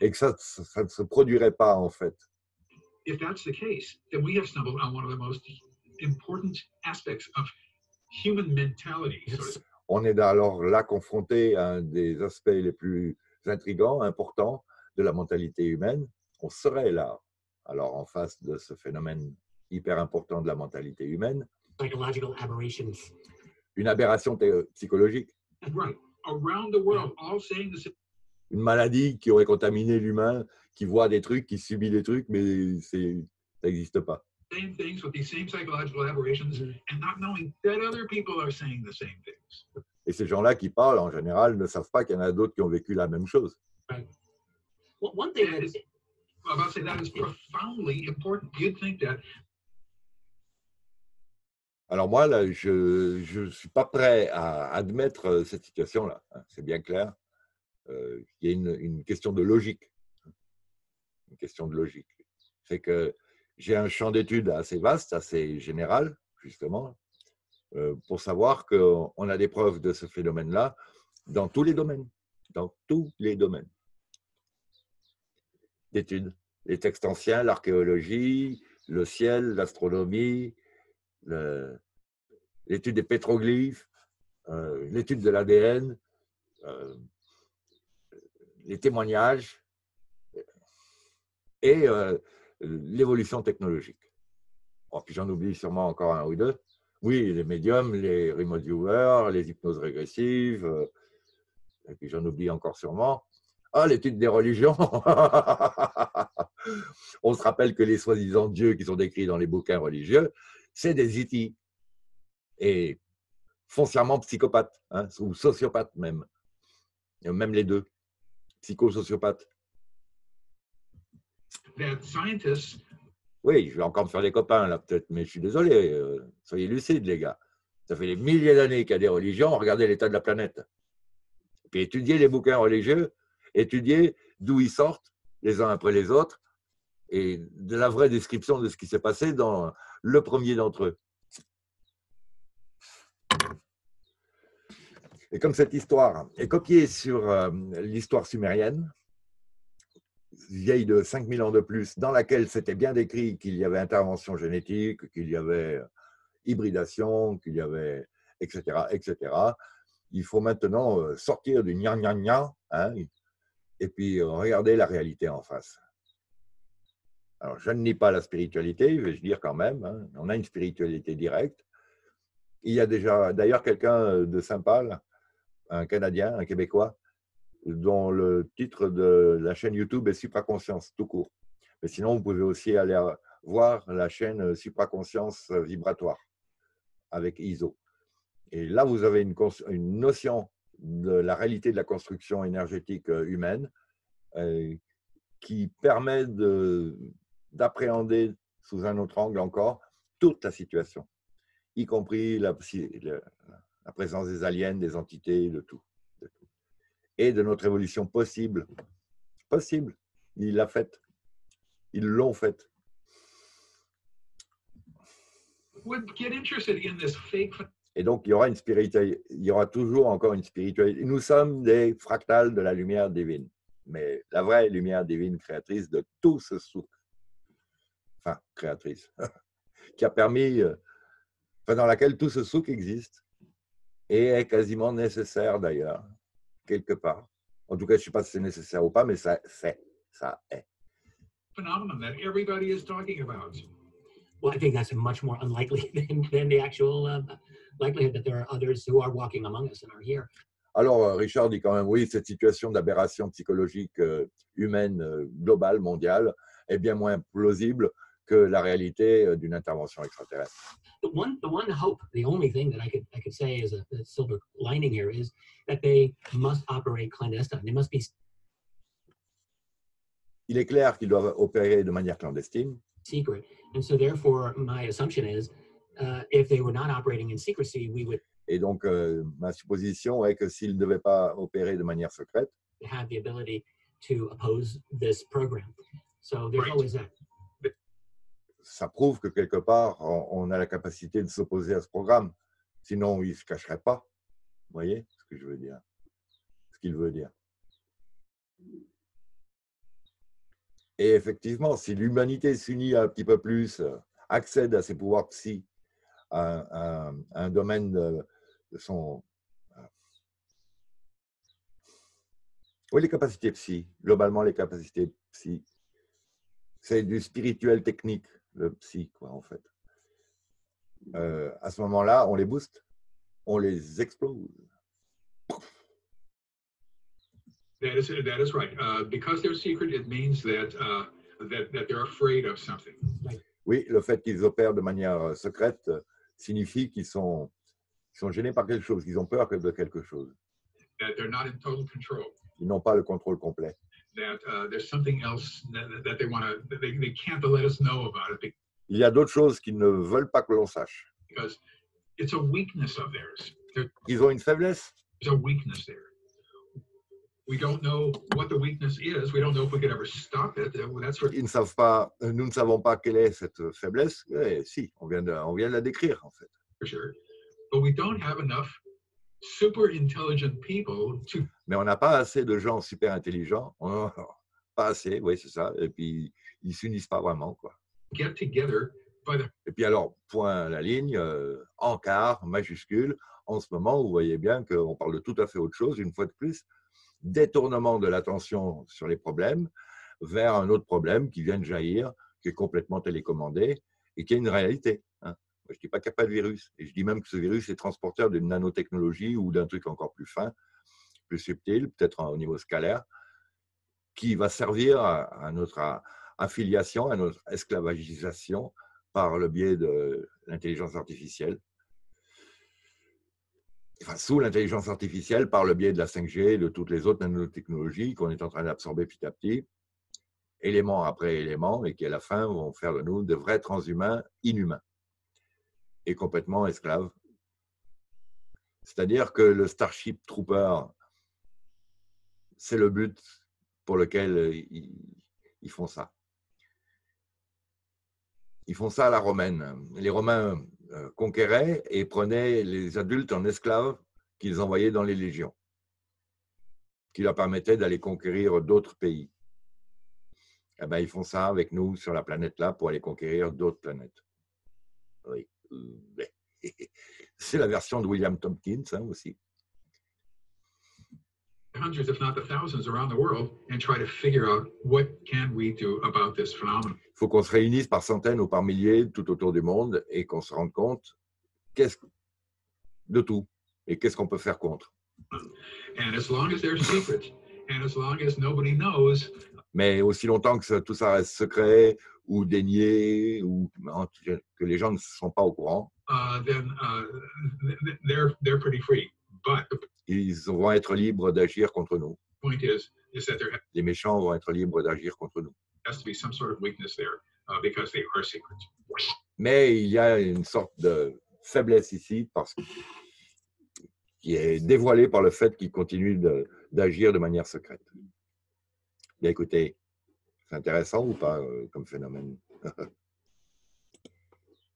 Et que ça, ça ne se produirait pas en fait. If that's the case, then we have stumbled on one of the most important aspects of human mentality. Yes. On est alors là confronté à un des aspects les plus intrigants, importants de la mentalité humaine. On serait là, alors en face de ce phénomène hyper important de la mentalité humaine, une aberration psychologique, une maladie qui aurait contaminé l'humain, qui voit des trucs, qui subit des trucs, mais ça n'existe pas. Et ces gens-là qui parlent, en général, ne savent pas qu'il y en a d'autres qui ont vécu la même chose. About say that is profoundly important. You'd think that. Alors moi là, je je suis pas prêt à admettre cette situation là. C'est bien clair. Euh, il y a une une question de logique, une question de logique. C'est que j'ai un champ d'études assez vaste, assez général justement, euh, pour savoir qu'on a des preuves de ce phénomène là dans tous les domaines, dans tous les domaines. D'études. Les textes anciens, l'archéologie, le ciel, l'astronomie, l'étude des pétroglyphes, euh, l'étude de l'A D N, euh, les témoignages et euh, l'évolution technologique. Oh, puis j'en oublie sûrement encore un ou deux. Oui, les médiums, les remote viewers, les hypnoses régressives, euh, et puis j'en oublie encore sûrement. Ah, l'étude des religions. On se rappelle que les soi-disant dieux qui sont décrits dans les bouquins religieux, c'est des itis et foncièrement psychopathes, hein, ou sociopathes même, même les deux, psychosociopathes. Oui, je vais encore me faire des copains là peut-être, mais je suis désolé, euh, soyez lucides les gars. Ça fait des milliers d'années qu'il y a des religions, regardez l'état de la planète. Et puis étudiez les bouquins religieux, étudiez d'où ils sortent les uns après les autres, et de la vraie description de ce qui s'est passé dans le premier d'entre eux. Et comme cette histoire est copiée sur euh, l'histoire sumérienne, vieille de cinq mille ans de plus, dans laquelle c'était bien décrit qu'il y avait intervention génétique, qu'il y avait hybridation, qu'il y avait et cetera, et cetera. Il faut maintenant sortir du gna gna gna, hein, et puis regarder la réalité en face. Alors, je ne nie pas la spiritualité, vais-je dire quand même, hein, on a une spiritualité directe. Il y a déjà d'ailleurs quelqu'un de sympa, là, un Canadien, un Québécois, dont le titre de la chaîne YouTube est Supraconscience, tout court. Mais sinon, vous pouvez aussi aller voir la chaîne Supraconscience Vibratoire avec I S O. Et là, vous avez une, une notion de la réalité de la construction énergétique humaine euh, qui permet d'appréhender sous un autre angle encore toute la situation, y compris la, la présence des aliens, des entités, de tout. Et de notre évolution possible. Possible. Il l'a faite. Ils l'ont faite. Et donc, il y aura une spiritualité, il y aura toujours encore une spiritualité. Nous sommes des fractales de la lumière divine. Mais la vraie lumière divine créatrice de tout ce souk. Enfin, créatrice. Qui a permis, enfin, dans laquelle tout ce souk existe. Et est quasiment nécessaire d'ailleurs. Quelque part. En tout cas, je ne sais pas si c'est nécessaire ou pas, mais ça c'est, ça est. Phenomenon that everybody is talking about. Well, I think that's much more unlikely than, than the actual uh, likelihood that there are others who are walking among us and are here. Alors, Richard dit quand même, oui, cette situation d'aberration psychologique euh, humaine euh, globale, mondiale, est bien moins plausible que la réalité euh, d'une intervention extraterrestre. The one, the one hope, the only thing that I could, I could say is a, a silver lining here is that they must operate clandestine. They must be... Il est clair qu'ils doivent opérer de manière clandestine. Secret. And so therefore, my assumption is, uh, if they were not operating in secrecy, we would... Et donc, euh, ma supposition est que s'ils ne devaient pas opérer de manière secrète, have the ability to oppose this program. So there's right. always that. Ça prouve que quelque part, on a la capacité de s'opposer à ce programme. Sinon, il ne se cacherait pas. Vous voyez ce que je veux dire? Ce qu'il veut dire. Et effectivement, si l'humanité s'unit un petit peu plus, accède à ses pouvoirs psy, à, à, à un domaine de, de son... Oui, les capacités psy. Globalement, les capacités psy. C'est du spirituel technique. Le psy, quoi, en fait. Euh, à ce moment-là, on les booste, on les explose. That is, that is right. Uh, because they're secret, it means that, uh, that, that they're afraid of something. Oui, le fait qu'ils opèrent de manière secrète signifie qu'ils sont, sont gênés par quelque chose, qu'ils ont peur de quelque chose. That they're not in total control. Ils n'ont pas le contrôle complet. Il y a d'autres choses qu'ils ne veulent pas que l'on sache. It's a weakness of theirs. Ils ont une faiblesse. There's a weakness there. We don't know what the weakness is. We don't know if we could ever stop it. That's what... Ils ne savent pas, nous ne savons pas quelle est cette faiblesse. Eh, si, on vient, de, on vient de la décrire en fait. For sure. But we don't have enough super intelligent people to... Mais on n'a pas assez de gens super intelligents, oh, pas assez, oui c'est ça, et puis ils ne s'unissent pas vraiment, quoi. Get together by the... Et puis alors, point à la ligne, euh, en quart, majuscule, en ce moment, vous voyez bien qu'on parle de tout à fait autre chose, une fois de plus, détournement de l'attention sur les problèmes vers un autre problème qui vient de jaillir, qui est complètement télécommandé et qui est une réalité, hein. Je ne dis pas qu'il n'y a pas de virus. Et je dis même que ce virus est transporteur d'une nanotechnologie ou d'un truc encore plus fin, plus subtil, peut-être au niveau scalaire, qui va servir à, à notre affiliation, à notre esclavagisation par le biais de l'intelligence artificielle. Enfin, sous l'intelligence artificielle, par le biais de la cinq G et de toutes les autres nanotechnologies qu'on est en train d'absorber petit à petit, élément après élément, et qui à la fin vont faire de nous de vrais transhumains inhumains et complètement esclaves. C'est-à-dire que le Starship Trooper, c'est le but pour lequel ils font ça. Ils font ça à la romaine. Les Romains conquéraient et prenaient les adultes en esclaves qu'ils envoyaient dans les légions, qui leur permettaient d'aller conquérir d'autres pays. Eh bien, ils font ça avec nous sur la planète là pour aller conquérir d'autres planètes. Oui. C'est la version de William Tompkins hein, aussi. Hundreds, if not the thousands, around the world, and try to figure out what can we do about this phenomenon. Il faut qu'on se réunisse par centaines ou par milliers tout autour du monde et qu'on se rende compte qu'est-ce de tout et qu'est-ce qu'on peut faire contre. And as long as there's secrets, and as long as nobody knows. Mais aussi longtemps que tout ça reste secret ou dénié ou que les gens ne sont pas au courant, uh, then, uh, they're, they're pretty free. But ils vont être libres d'agir contre nous. Les méchants vont être libres d'agir contre nous. Mais il y a une sorte de faiblesse ici parce que, qui est dévoilée par le fait qu'ils continuent d'agir de, de manière secrète. Bien, écoutez, c'est intéressant ou pas euh, comme phénomène?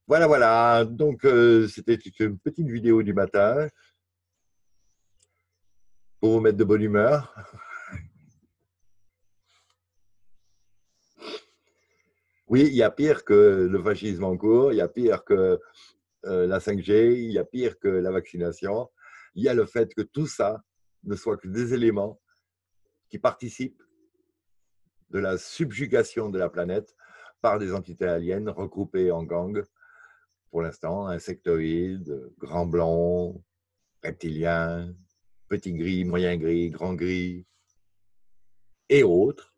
Voilà, voilà. Donc, euh, c'était une petite vidéo du matin. Pour vous mettre de bonne humeur. Oui, il y a pire que le fascisme en cours, il y a pire que euh, la cinq G, il y a pire que la vaccination. Il y a le fait que tout ça ne soit que des éléments qui participent de la subjugation de la planète par des entités aliens regroupées en gangs, pour l'instant, insectoïdes, grands blonds, reptiliens, petit gris, moyen gris, grand gris et autres,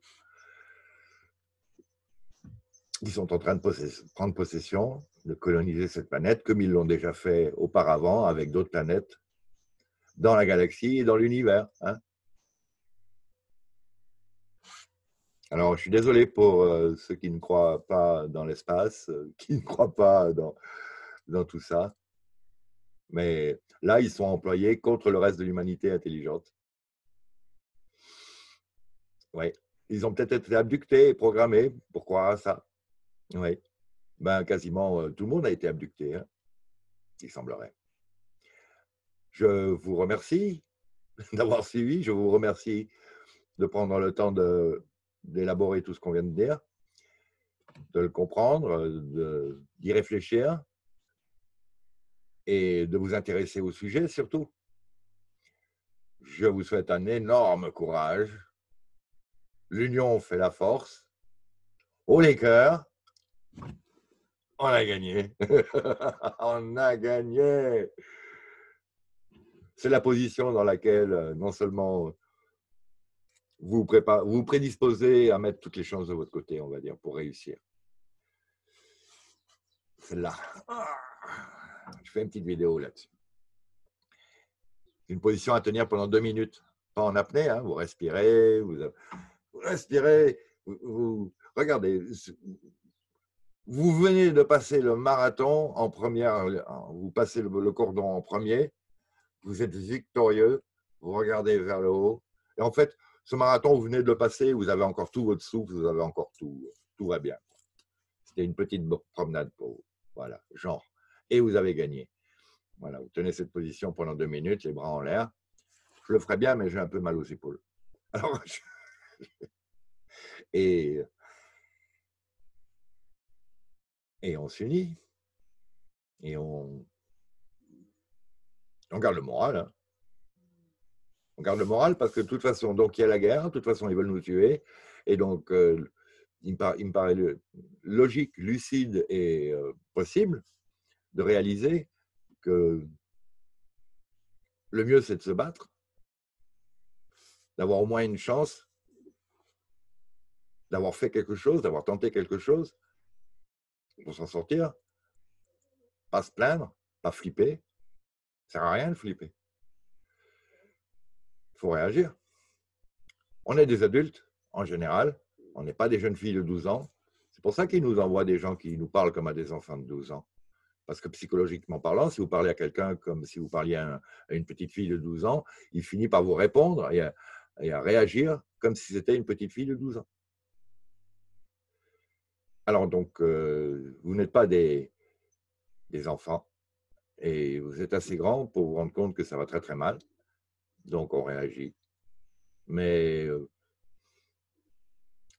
qui sont en train de possess- prendre possession, de coloniser cette planète, comme ils l'ont déjà fait auparavant avec d'autres planètes, dans la galaxie et dans l'univers. Hein ? Alors, je suis désolé pour euh, ceux qui ne croient pas dans l'espace, euh, qui ne croient pas dans, dans tout ça, mais là, ils sont employés contre le reste de l'humanité intelligente. Oui. Ils ont peut-être été abductés et programmés pour croire à ça. Oui. Ben, quasiment tout le monde a été abducté, hein, il semblerait. Je vous remercie d'avoir suivi. Je vous remercie de prendre le temps d'élaborer tout ce qu'on vient de dire, de le comprendre, d'y réfléchir. Et de vous intéresser au sujet surtout. Je vous souhaite un énorme courage. L'union fait la force. Haut les cœurs. On a gagné. On a gagné. C'est la position dans laquelle non seulement vous préparez, vous prédisposez à mettre toutes les chances de votre côté, on va dire, pour réussir. Celle-là. Je fais une petite vidéo là-dessus. Une position à tenir pendant deux minutes. Pas en apnée, hein, vous respirez, vous, vous respirez, vous, vous regardez. Vous venez de passer le marathon en première, vous passez le, le cordon en premier, vous êtes victorieux, vous regardez vers le haut. Et en fait, ce marathon, vous venez de le passer, vous avez encore tout votre souffle, vous avez encore tout, tout va bien. C'était une petite promenade pour vous. Voilà, genre. Et vous avez gagné. Voilà, vous tenez cette position pendant deux minutes, les bras en l'air. Je le ferai bien, mais j'ai un peu mal aux épaules. Alors, je... et... et on s'unit. Et on... on garde le moral. Hein. On garde le moral parce que de toute façon, donc il y a la guerre, de toute façon, ils veulent nous tuer. Et donc, euh, il me paraît, il me paraît logique, lucide et euh, possible de réaliser que le mieux, c'est de se battre, d'avoir au moins une chance d'avoir fait quelque chose, d'avoir tenté quelque chose pour s'en sortir, pas se plaindre, pas flipper. Ça ne sert à rien de flipper. Il faut réagir. On est des adultes, en général. On n'est pas des jeunes filles de douze ans. C'est pour ça qu'ils nous envoient des gens qui nous parlent comme à des enfants de douze ans. Parce que psychologiquement parlant, si vous parlez à quelqu'un comme si vous parliez à une petite fille de douze ans, il finit par vous répondre et à, et à réagir comme si c'était une petite fille de douze ans. Alors donc, euh, vous n'êtes pas des, des enfants et vous êtes assez grand pour vous rendre compte que ça va très très mal. Donc on réagit. Mais euh,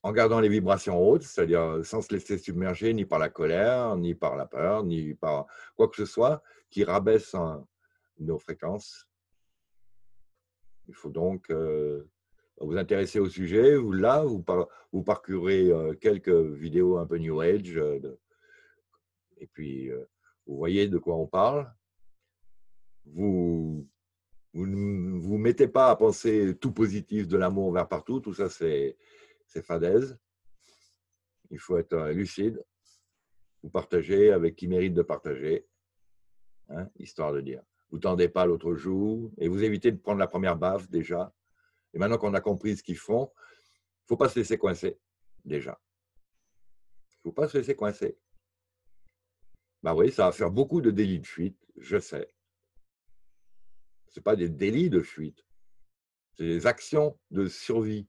en gardant les vibrations hautes, c'est-à-dire sans se laisser submerger ni par la colère, ni par la peur, ni par quoi que ce soit qui rabaisse hein, nos fréquences. Il faut donc euh, vous intéresser au sujet. Vous, là, vous, par, vous parcourez euh, quelques vidéos un peu New Age. Euh, de, et puis, euh, vous voyez de quoi on parle. Vous vous ne vous mettez pas à penser tout positif de l'amour vers partout. Tout ça, c'est... c'est fadaise. Il faut être lucide. Vous partagez avec qui mérite de partager, hein, histoire de dire. Vous ne tendez pas l'autre joue et vous évitez de prendre la première baffe déjà. Et maintenant qu'on a compris ce qu'ils font, il ne faut pas se laisser coincer déjà. Il ne faut pas se laisser coincer. Ben oui, ça va faire beaucoup de délits de fuite, je sais. Ce n'est pas des délits de fuite, c'est des actions de survie.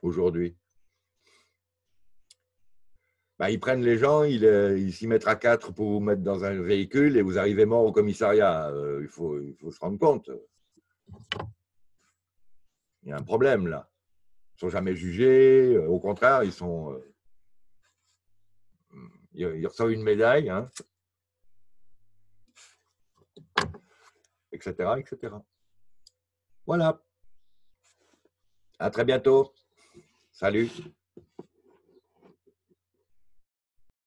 Aujourd'hui, ben, ils prennent les gens, ils, ils s'y mettent à quatre pour vous mettre dans un véhicule et vous arrivez mort au commissariat. Euh, il faut, il faut se rendre compte. Il y a un problème là. Ils ne sont jamais jugés. Au contraire, ils sont. Euh, ils, ils reçoivent une médaille, hein, et cetera, et cetera. Voilà. À très bientôt. Salut.